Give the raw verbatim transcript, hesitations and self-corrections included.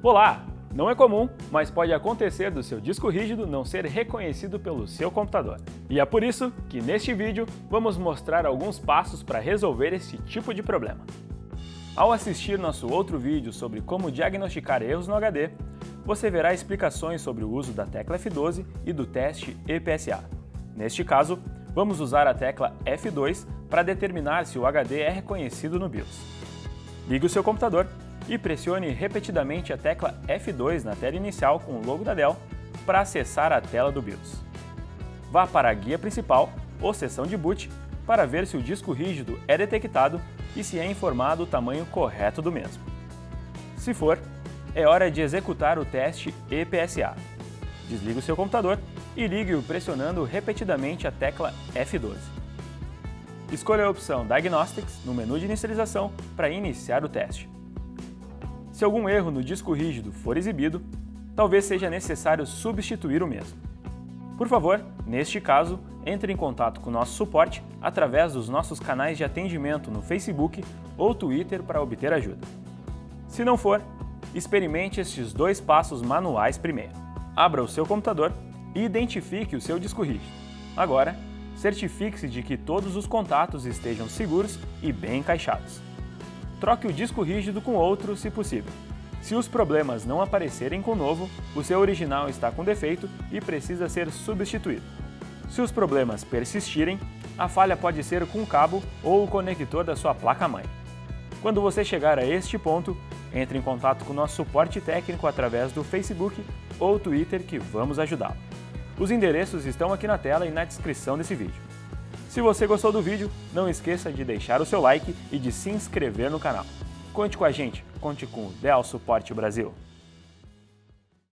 Olá! Não é comum, mas pode acontecer do seu disco rígido não ser reconhecido pelo seu computador. E é por isso que neste vídeo vamos mostrar alguns passos para resolver esse tipo de problema. Ao assistir nosso outro vídeo sobre como diagnosticar erros no H D, você verá explicações sobre o uso da tecla F doze e do teste E P S A. Neste caso, vamos usar a tecla F dois para determinar se o H D é reconhecido no BIOS. Ligue o seu computador e pressione repetidamente a tecla F dois na tela inicial com o logo da Dell para acessar a tela do BIOS. Vá para a guia principal ou seção de boot para ver se o disco rígido é detectado e se é informado o tamanho correto do mesmo. Se for, é hora de executar o teste E P S A. Desligue o seu computador e ligue-o pressionando repetidamente a tecla F doze. Escolha a opção Diagnostics no menu de inicialização para iniciar o teste. Se algum erro no disco rígido for exibido, talvez seja necessário substituir o mesmo. Por favor, neste caso, entre em contato com nosso suporte através dos nossos canais de atendimento no Facebook ou Twitter para obter ajuda. Se não for, experimente estes dois passos manuais primeiro. Abra o seu computador e identifique o seu disco rígido. Agora, certifique-se de que todos os contatos estejam seguros e bem encaixados. Troque o disco rígido com outro, se possível. Se os problemas não aparecerem com o novo, o seu original está com defeito e precisa ser substituído. Se os problemas persistirem, a falha pode ser com o cabo ou o conector da sua placa-mãe. Quando você chegar a este ponto, entre em contato com nosso suporte técnico através do Facebook ou Twitter que vamos ajudá-lo. Os endereços estão aqui na tela e na descrição desse vídeo. Se você gostou do vídeo, não esqueça de deixar o seu like e de se inscrever no canal. Conte com a gente, conte com o Dell Suporte Brasil.